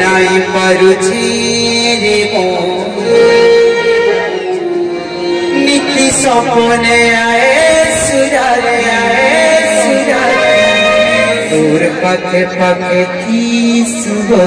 nai paruchiri mon niti sapne aaye surare dur pathe thi subh